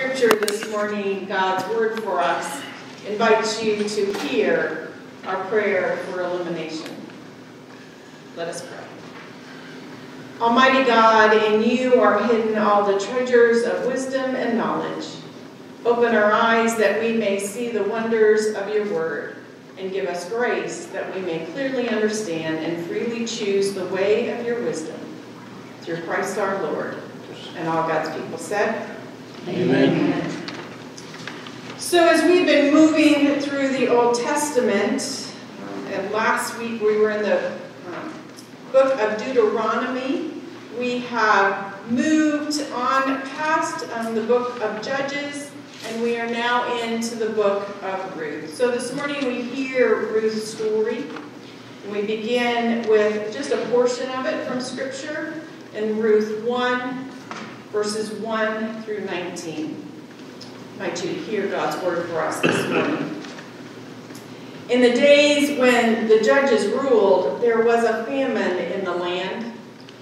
scripture this morning, God's word for us, invites you to hear our prayer for illumination. Let us pray. Almighty God, in you are hidden all the treasures of wisdom and knowledge. Open our eyes that we may see the wonders of your word, and give us grace that we may clearly understand and freely choose the way of your wisdom. Through Christ our Lord. And all God's people said, Amen. So as we've been moving through the Old Testament, and last week we were in the book of Deuteronomy, we have moved on past the book of Judges, and we are now into the book of Ruth. So this morning we hear Ruth's story, and we begin with just a portion of it from Scripture in Ruth 1, verses 1 through 19. I invite you to hear God's word for us this morning. In the days when the judges ruled, there was a famine in the land.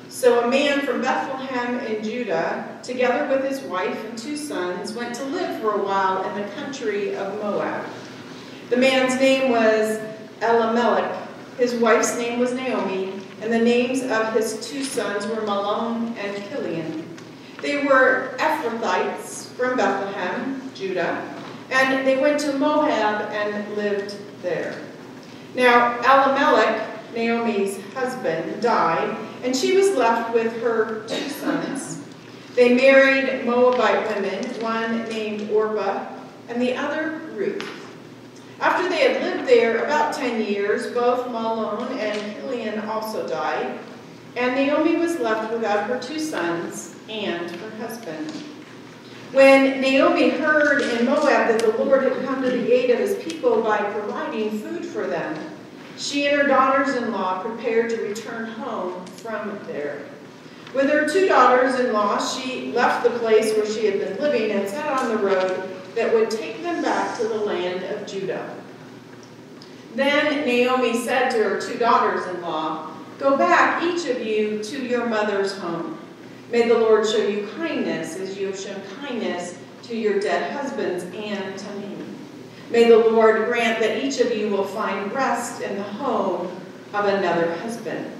So a man from Bethlehem in Judah, together with his wife and two sons, went to live for a while in the country of Moab. The man's name was Elimelech, his wife's name was Naomi, and the names of his two sons were Mahlon and Chilion. They were Ephrathites from Bethlehem, Judah, and they went to Moab and lived there. Now Elimelech, Naomi's husband, died, and she was left with her two sons. They married Moabite women, one named Orpah and the other Ruth. After they had lived there about 10 years, both Mahlon and Chilion also died, and Naomi was left without her two sons and her husband. When Naomi heard in Moab that the Lord had come to the aid of his people by providing food for them, she and her daughters-in-law prepared to return home from there. With her two daughters-in-law, she left the place where she had been living and set on the road that would take them back to the land of Judah. Then Naomi said to her two daughters-in-law, "Go back, each of you, to your mother's home. May the Lord show you kindness as you have shown kindness to your dead husbands and to me. May the Lord grant that each of you will find rest in the home of another husband."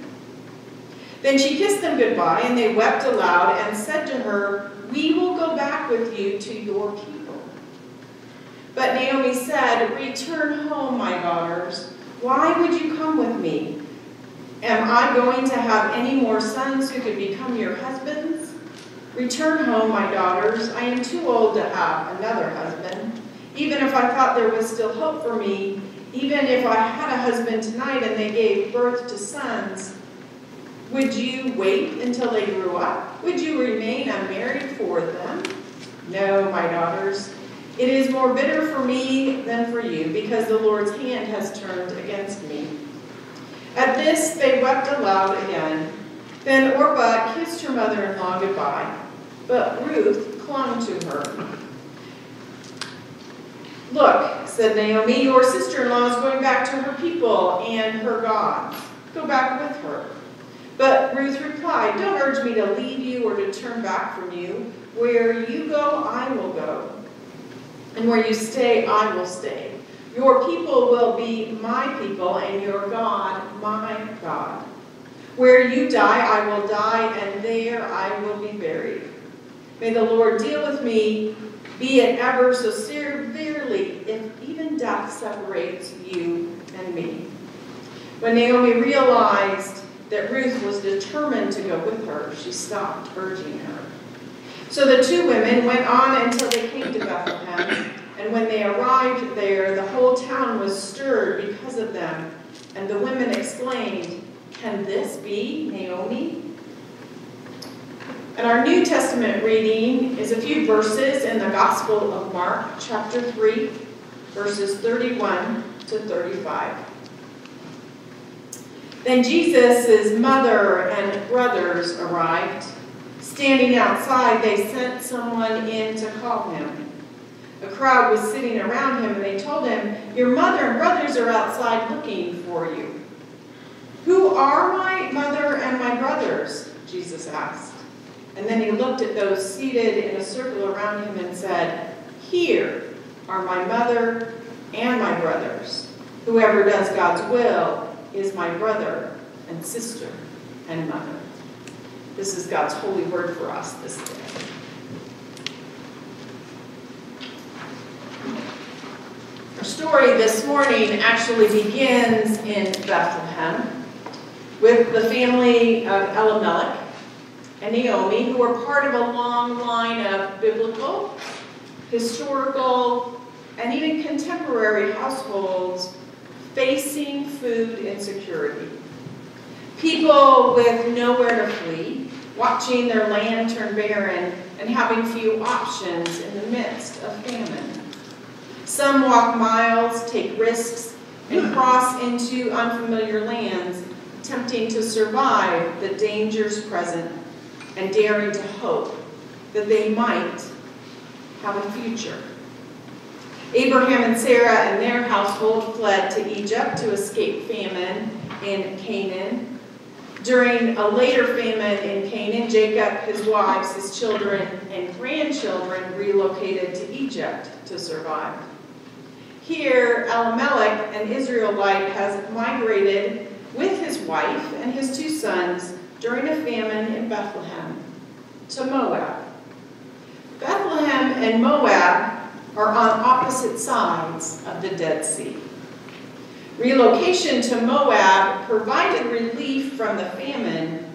Then she kissed them goodbye, and they wept aloud and said to her, "We will go back with you to your people." But Naomi said, "Return home, my daughters. Why would you come with me? Am I going to have any more sons who could become your husbands? Return home, my daughters. I am too old to have another husband. Even if I thought there was still hope for me, even if I had a husband tonight and they gave birth to sons, would you wait until they grew up? Would you remain unmarried for them? No, my daughters. It is more bitter for me than for you, because the Lord's hand has turned against me." At this, they wept aloud again. Then Orpah kissed her mother-in-law goodbye, but Ruth clung to her. "Look," said Naomi, "your sister-in-law is going back to her people and her gods. Go back with her." But Ruth replied, "Don't urge me to leave you or to turn back from you. Where you go, I will go, and where you stay, I will stay. Your people will be my people, and your God, my God. Where you die, I will die, and there I will be buried. May the Lord deal with me, be it ever so severely, if even death separates you and me." When Naomi realized that Ruth was determined to go with her, she stopped urging her. So the two women went on until they came to Bethlehem. And when they arrived there, the whole town was stirred because of them. And the women exclaimed, "Can this be Naomi?" And our New Testament reading is a few verses in the Gospel of Mark, chapter 3, verses 31 to 35. Then Jesus' mother and brothers arrived. Standing outside, they sent someone in to call him. A crowd was sitting around him, and they told him, "Your mother and brothers are outside looking for you." "Who are my mother and my brothers?" Jesus asked. And then he looked at those seated in a circle around him and said, "Here are my mother and my brothers. Whoever does God's will is my brother and sister and mother." This is God's holy word for us this day. Our story this morning actually begins in Bethlehem with the family of Elimelech and Naomi, who are part of a long line of biblical, historical, and even contemporary households facing food insecurity. People with nowhere to flee, watching their land turn barren, and having few options in the midst of famine. Some walk miles, take risks, and cross into unfamiliar lands, attempting to survive the dangers present and daring to hope that they might have a future. Abraham and Sarah and their household fled to Egypt to escape famine in Canaan. During a later famine in Canaan, Jacob, his wives, his children, and grandchildren relocated to Egypt to survive. Here, Elimelech, an Israelite, has migrated with his wife and his two sons during a famine in Bethlehem to Moab. Bethlehem and Moab are on opposite sides of the Dead Sea. Relocation to Moab provided relief from the famine,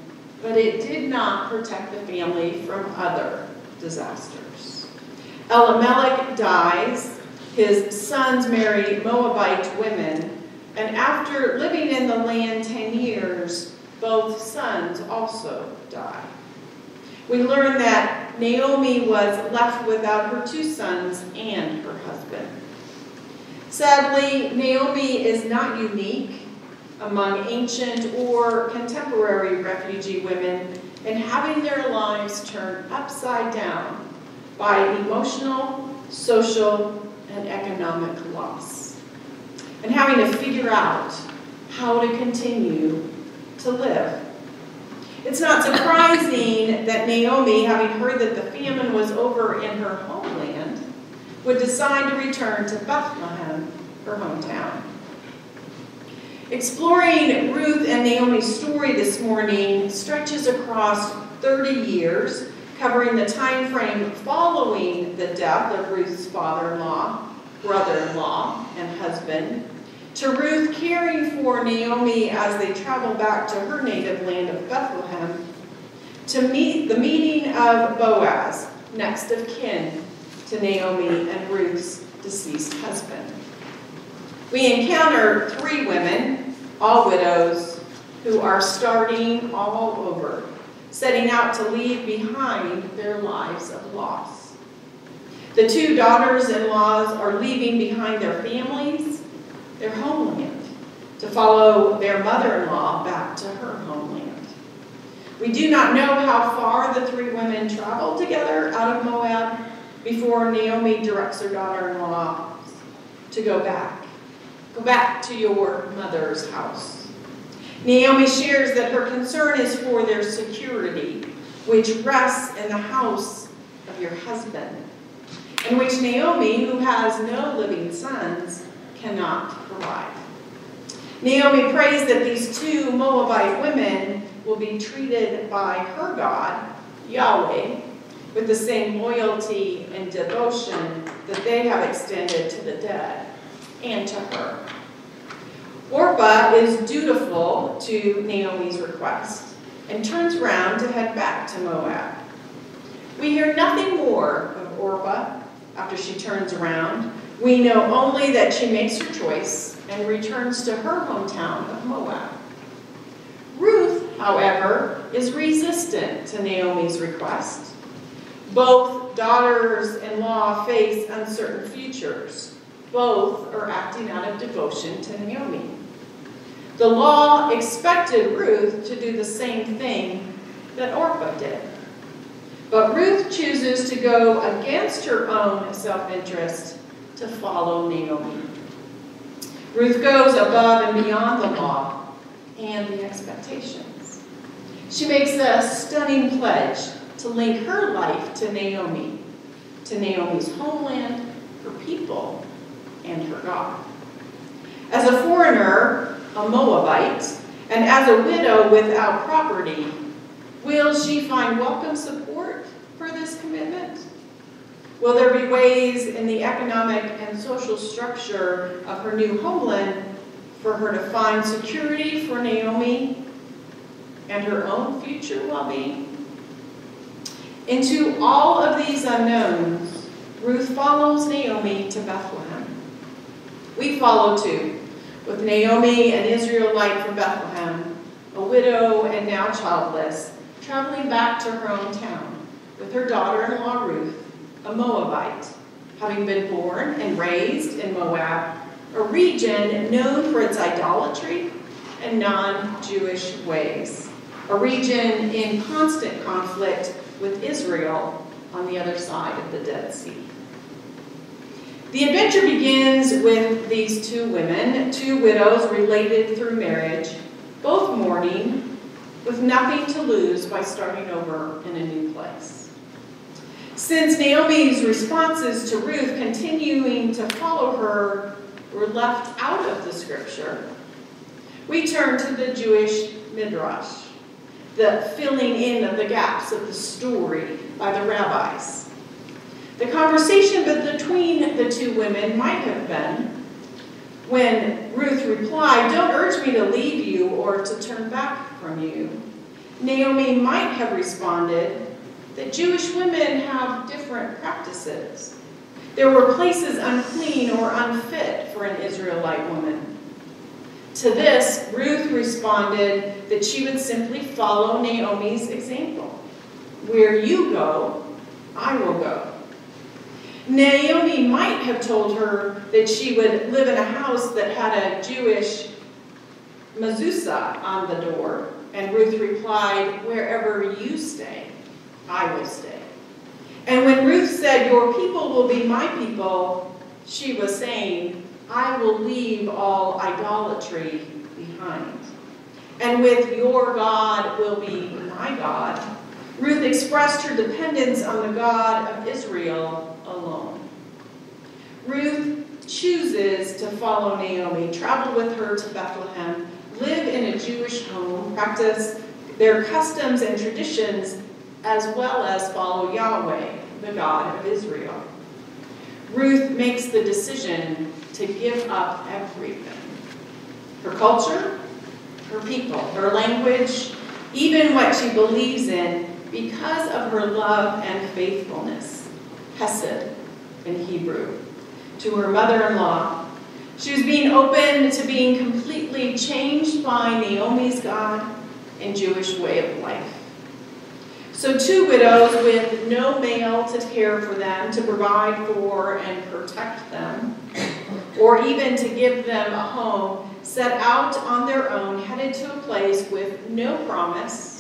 but it did not protect the family from other disasters. Elimelech dies, his sons marry Moabite women, and after living in the land 10 years, both sons also die. We learn that Naomi was left without her two sons and her husband. Sadly, Naomi is not unique among ancient or contemporary refugee women in having their lives turned upside down by emotional, social, and economic loss, and having to figure out how to continue to live. It's not surprising that Naomi, having heard that the famine was over in her homeland, would decide to return to Bethlehem, her hometown. Exploring Ruth and Naomi's story this morning stretches across 30 years, covering the time frame following the death of Ruth's father-in-law, brother-in-law, and husband, to Ruth caring for Naomi as they travel back to her native land of Bethlehem, to meet the meeting of Boaz, next of kin to Naomi and Ruth's deceased husband. We encounter three women, all widows, who are starting all over, setting out to leave behind their lives of loss. The two daughters-in-law are leaving behind their families, their homeland, to follow their mother-in-law back to her homeland. We do not know how far the three women traveled together out of Moab before Naomi directs her daughter-in-law to go back. Go back to your mother's house. Naomi shares that her concern is for their security, which rests in the house of your husband, in which Naomi, who has no living sons, cannot provide. Naomi prays that these two Moabite women will be treated by her God, Yahweh, with the same loyalty and devotion that they have extended to the dead and to her. Orpah is dutiful to Naomi's request and turns around to head back to Moab. We hear nothing more of Orpah after she turns around. We know only that she makes her choice and returns to her hometown of Moab. Ruth, however, is resistant to Naomi's request. Both daughters-in-law face uncertain futures. Both are acting out of devotion to Naomi. The law expected Ruth to do the same thing that Orpah did. But Ruth chooses to go against her own self-interest to follow Naomi. Ruth goes above and beyond the law and the expectations. She makes a stunning pledge to lay her life to Naomi, to Naomi's homeland, her people, and her God. As a foreigner, a Moabite, and as a widow without property, will she find welcome support for this commitment? Will there be ways in the economic and social structure of her new homeland for her to find security for Naomi and her own future well-being? Into all of these unknowns, Ruth follows Naomi to Bethlehem. We follow too, with Naomi, an Israelite from Bethlehem, a widow and now childless, traveling back to her own town with her daughter-in-law Ruth, a Moabite, having been born and raised in Moab, a region known for its idolatry and non-Jewish ways, a region in constant conflict with Israel on the other side of the Dead Sea. The adventure begins with these two women, two widows related through marriage, both mourning, with nothing to lose by starting over in a new place. Since Naomi's responses to Ruth continuing to follow her were left out of the scripture, we turn to the Jewish Midrash, the filling in of the gaps of the story by the rabbis. The conversation between the two women might have been when Ruth replied, "Don't urge me to leave you or to turn back from you." Naomi might have responded that Jewish women have different practices. There were places unclean or unfit for an Israelite woman. To this, Ruth responded that she would simply follow Naomi's example. "Where you go, I will go." Naomi might have told her that she would live in a house that had a Jewish mezuzah on the door, and Ruth replied, "Wherever you stay, I will stay." And when Ruth said, "Your people will be my people," she was saying, "I will leave all idolatry behind. And with your God will be my God." Ruth expressed her dependence on the God of Israel alone. Ruth chooses to follow Naomi, travel with her to Bethlehem, live in a Jewish home, practice their customs and traditions, as well as follow Yahweh, the God of Israel. Ruth makes the decision to give up everything. Her culture, her people, her language, even what she believes in, because of her love and faithfulness, chesed in Hebrew, to her mother-in-law. She was being open to being completely changed by Naomi's God and Jewish way of life. So two widows with no male to care for them, to provide for and protect them, or even to give them a home, set out on their own, headed to a place with no promise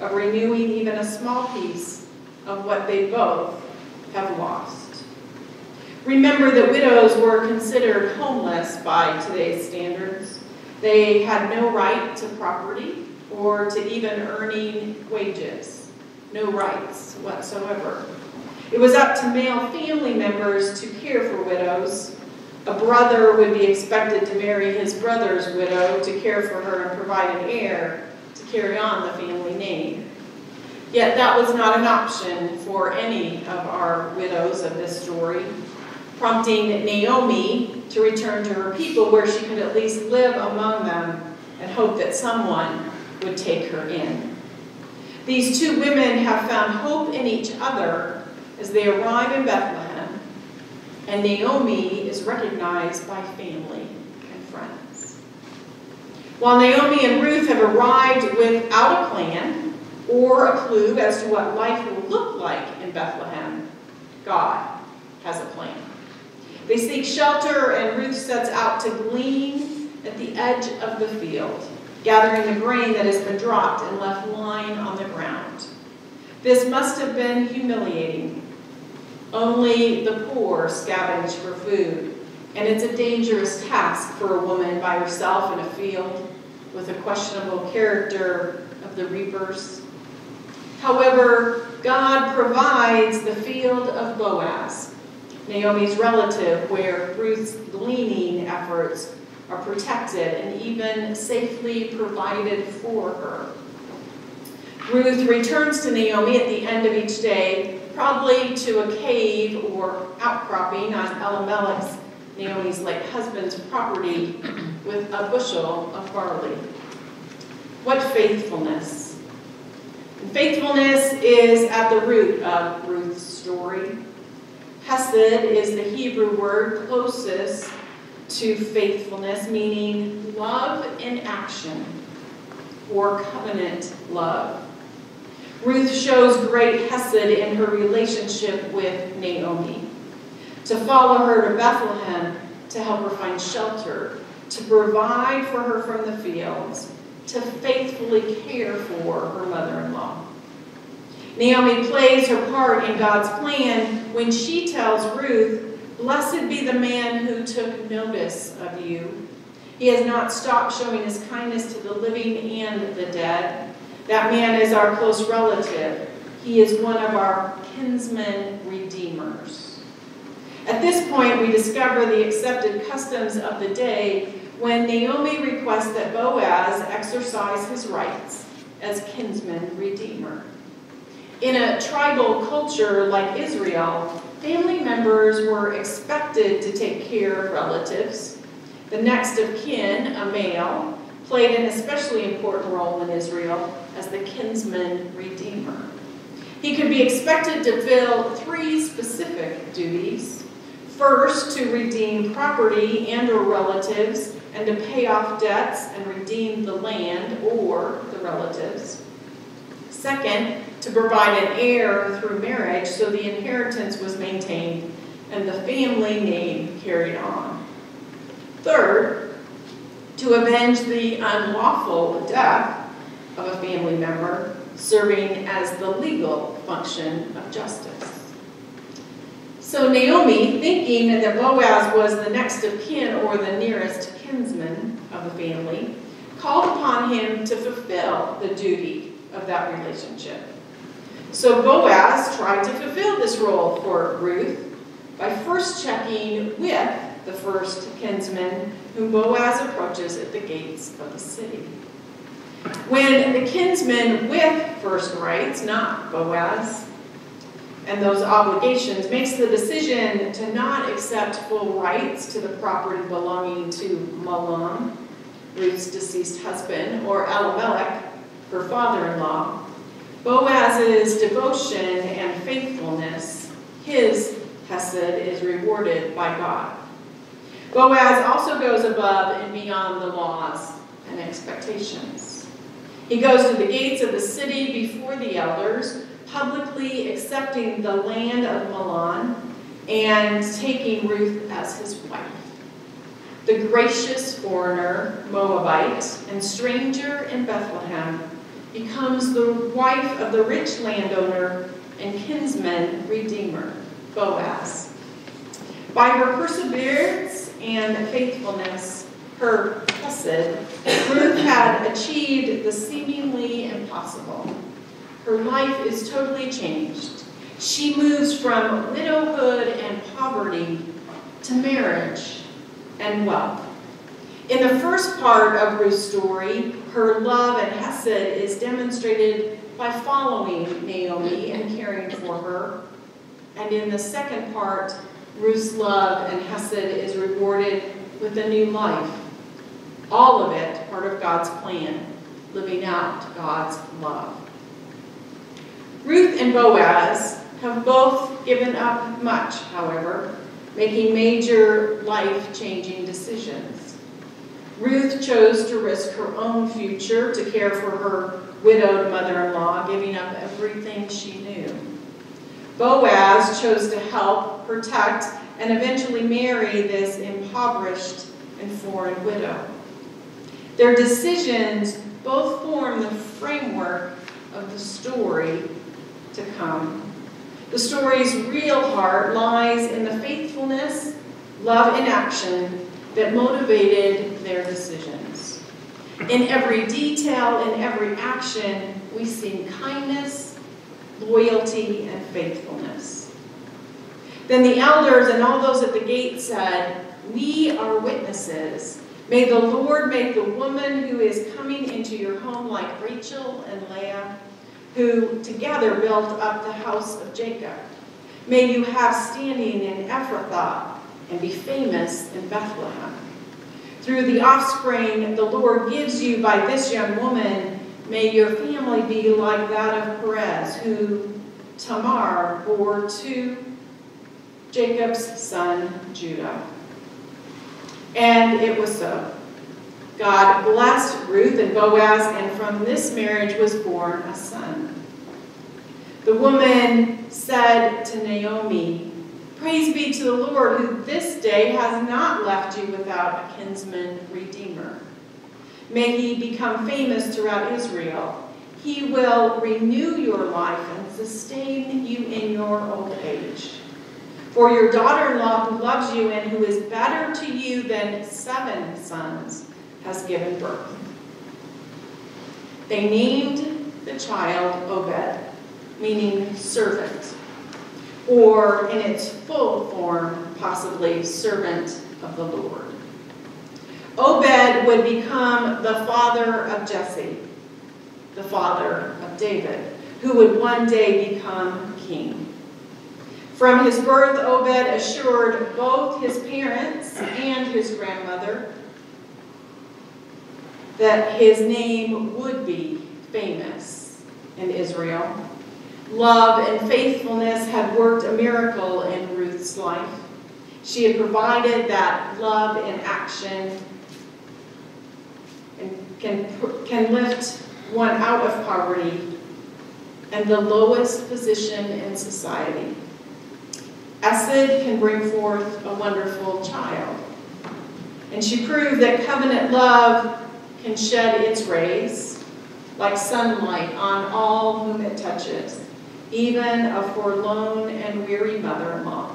of renewing even a small piece of what they both have lost. Remember that widows were considered homeless by today's standards. They had no right to property or to even earning wages, no rights whatsoever. It was up to male family members to care for widows. A brother would be expected to marry his brother's widow to care for her and provide an heir to carry on the family name. Yet that was not an option for any of our widows of this story, prompting Naomi to return to her people where she could at least live among them and hope that someone would take her in. These two women have found hope in each other as they arrive in Bethlehem, and Naomi is recognized by family and friends. While Naomi and Ruth have arrived without a plan or a clue as to what life will look like in Bethlehem, God has a plan. They seek shelter, and Ruth sets out to glean at the edge of the field, gathering the grain that has been dropped and left lying on the ground. This must have been humiliating. Only the poor scavenge for food, and it's a dangerous task for a woman by herself in a field with a questionable character of the reapers. However, God provides the field of Boaz, Naomi's relative, where Ruth's gleaning efforts are protected and even safely provided for her. Ruth returns to Naomi at the end of each day, probably to a cave or outcropping on Elimelech's, Naomi's late husband's, property with a bushel of barley. What faithfulness! And faithfulness is at the root of Ruth's story. Chesed is the Hebrew word closest to faithfulness, meaning love in action or covenant love. Ruth shows great chesed in her relationship with Naomi, to follow her to Bethlehem, to help her find shelter, to provide for her from the fields, to faithfully care for her mother-in-law. Naomi plays her part in God's plan when she tells Ruth, "Blessed be the man who took notice of you. He has not stopped showing his kindness to the living and the dead. That man is our close relative. He is one of our kinsman-redeemers." At this point, we discover the accepted customs of the day when Naomi requests that Boaz exercise his rights as kinsman-redeemer. In a tribal culture like Israel, family members were expected to take care of relatives. The next of kin, a male, played an especially important role in Israel as the kinsman-redeemer. He could be expected to fill three specific duties. First, to redeem property and or relatives, and to pay off debts and redeem the land or the relatives. Second, to provide an heir through marriage so the inheritance was maintained and the family name carried on. Third, to avenge the unlawful death of a family member, serving as the legal function of justice. So Naomi, thinking that Boaz was the next of kin or the nearest kinsman of the family, called upon him to fulfill the duty of that relationship. So Boaz tried to fulfill this role for Ruth by first checking with the first kinsman, whom Boaz approaches at the gates of the city. When the kinsman with first rights, not Boaz, and those obligations, makes the decision to not accept full rights to the property belonging to Mahlon, Ruth's deceased husband, or Elimelech, her father-in-law, Boaz's devotion and faithfulness, his chesed, is rewarded by God. Boaz also goes above and beyond the laws and expectations. He goes to the gates of the city before the elders, publicly accepting the land of Mahlon and taking Ruth as his wife. The gracious foreigner, Moabite, and stranger in Bethlehem becomes the wife of the rich landowner and kinsman-redeemer, Boaz. By her perseverance and faithfulness, her chesed, Ruth had achieved the seemingly impossible. Her life is totally changed. She moves from widowhood and poverty to marriage and wealth. In the first part of Ruth's story, her love and chesed is demonstrated by following Naomi and caring for her. And in the second part, Ruth's love and chesed is rewarded with a new life. All of it part of God's plan, living out God's love. Ruth and Boaz have both given up much, however, making major life-changing decisions. Ruth chose to risk her own future to care for her widowed mother-in-law, giving up everything she knew. Boaz chose to help, protect, and eventually marry this impoverished and foreign widow. Their decisions both form the framework of the story to come. The story's real heart lies in the faithfulness, love, and action that motivated their decisions. In every detail, in every action, we see kindness, loyalty and faithfulness. Then the elders and all those at the gate said, "We are witnesses. May the Lord make the woman who is coming into your home like Rachel and Leah, who together built up the house of Jacob. May you have standing in Ephrathah and be famous in Bethlehem. Through the offspring the Lord gives you by this young woman, may your family be like that of Perez, who Tamar bore to Jacob's son Judah." And it was so. God blessed Ruth and Boaz, and from this marriage was born a son. The woman said to Naomi, "Praise be to the Lord, who this day has not left you without a kinsman-redeemer. May he become famous throughout Israel. He will renew your life and sustain you in your old age. For your daughter-in-law, who loves you and who is better to you than 7 sons, has given birth." They named the child Obed, meaning servant, or in its full form, possibly servant of the Lord. Obed would become the father of Jesse, the father of David, who would one day become king. From his birth, Obed assured both his parents and his grandmother that his name would be famous in Israel. Love and faithfulness had worked a miracle in Ruth's life. She had provided that love in action and can lift one out of poverty and the lowest position in society. Chesed can bring forth a wonderful child. And she proved that covenant love can shed its rays like sunlight on all whom it touches, even a forlorn and weary mother-in-law.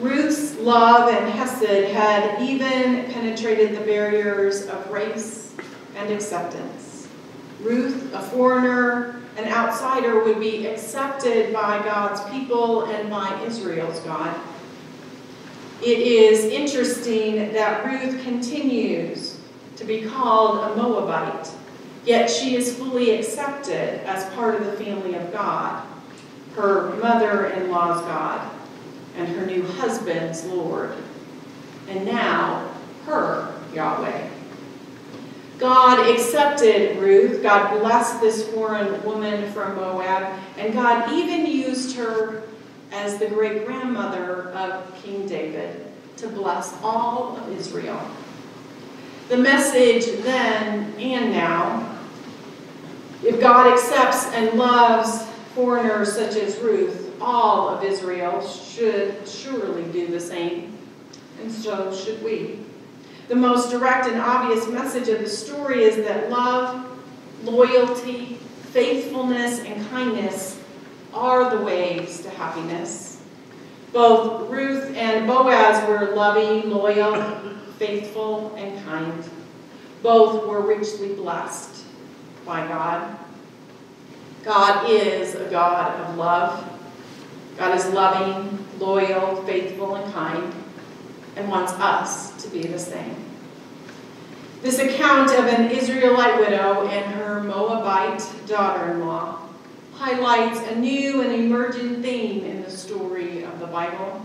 Ruth's love and chesed had even penetrated the barriers of race and acceptance. Ruth, a foreigner, an outsider, would be accepted by God's people and by Israel's God. It is interesting that Ruth continues to be called a Moabite, yet she is fully accepted as part of the family of God, her mother-in-law's God, and her new husband's Lord, and now her Yahweh. God accepted Ruth. God blessed this foreign woman from Moab, and God even used her as the great-grandmother of King David to bless all of Israel. The message then and now: if God accepts and loves foreigners such as Ruth, all of Israel should surely do the same, and so should we. The most direct and obvious message of the story is that love, loyalty, faithfulness, and kindness are the ways to happiness. Both Ruth and Boaz were loving, loyal, faithful, and kind. Both were richly blessed by God. God is a God of love. God is loving, loyal, faithful, and kind, and wants us to be the same. This account of an Israelite widow and her Moabite daughter-in-law highlights a new and emerging theme in the story of the Bible.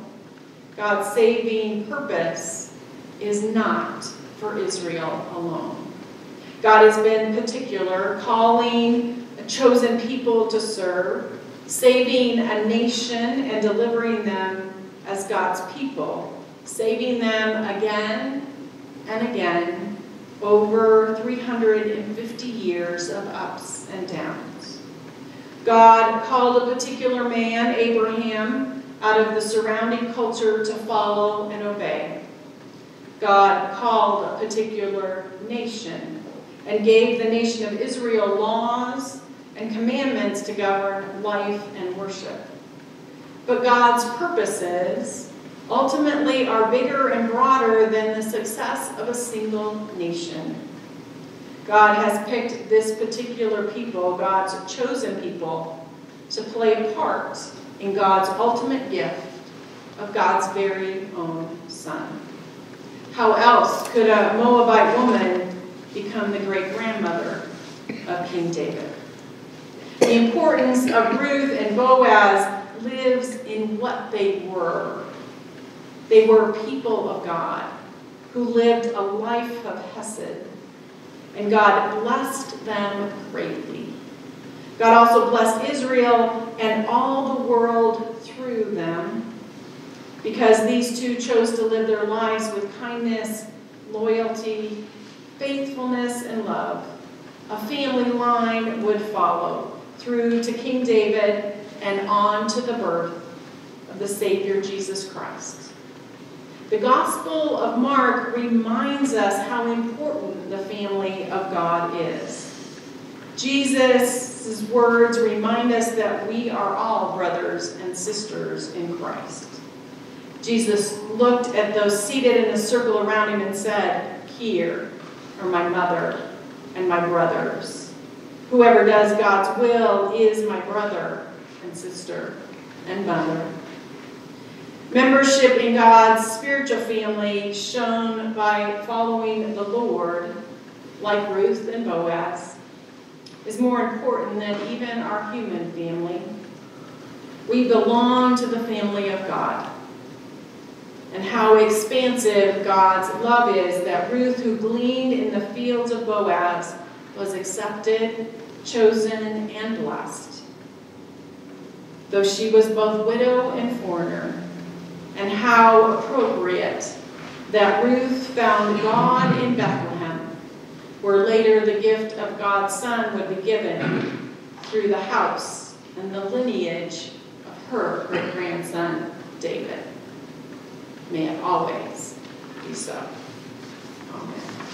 God's saving purpose is not for Israel alone. God has been particular, calling a chosen people to serve, saving a nation and delivering them as God's people, saving them again and again over 350 years of ups and downs. God called a particular man, Abraham, out of the surrounding culture to follow and obey. God called a particular nation and gave the nation of Israel laws and commandments to govern life and worship. But God's purposes ultimately are bigger and broader than the success of a single nation. God has picked this particular people, God's chosen people, to play a part in God's ultimate gift of God's very own son. How else could a Moabite woman become the great-grandmother of King David? The importance of Ruth and Boaz lives in what they were. They were people of God who lived a life of chesed, and God blessed them greatly. God also blessed Israel and all the world through them because these two chose to live their lives with kindness, loyalty, faithfulness, and love. A family line would follow through to King David and on to the birth of the Savior Jesus Christ. The Gospel of Mark reminds us how important the family of God is. Jesus' words remind us that we are all brothers and sisters in Christ. Jesus looked at those seated in a circle around him and said, "Here are my mother and my brothers. Whoever does God's will is my brother and sister and mother." Membership in God's spiritual family shown by following the Lord, like Ruth and Boaz, is more important than even our human family. We belong to the family of God. And how expansive God's love is that Ruth, who gleaned in the fields of Boaz, was accepted, chosen, and blessed. Though she was both widow and foreigner, and how appropriate that Ruth found God in Bethlehem, where later the gift of God's Son would be given through the house and the lineage of her great-grandson, David. May it always be so. Amen.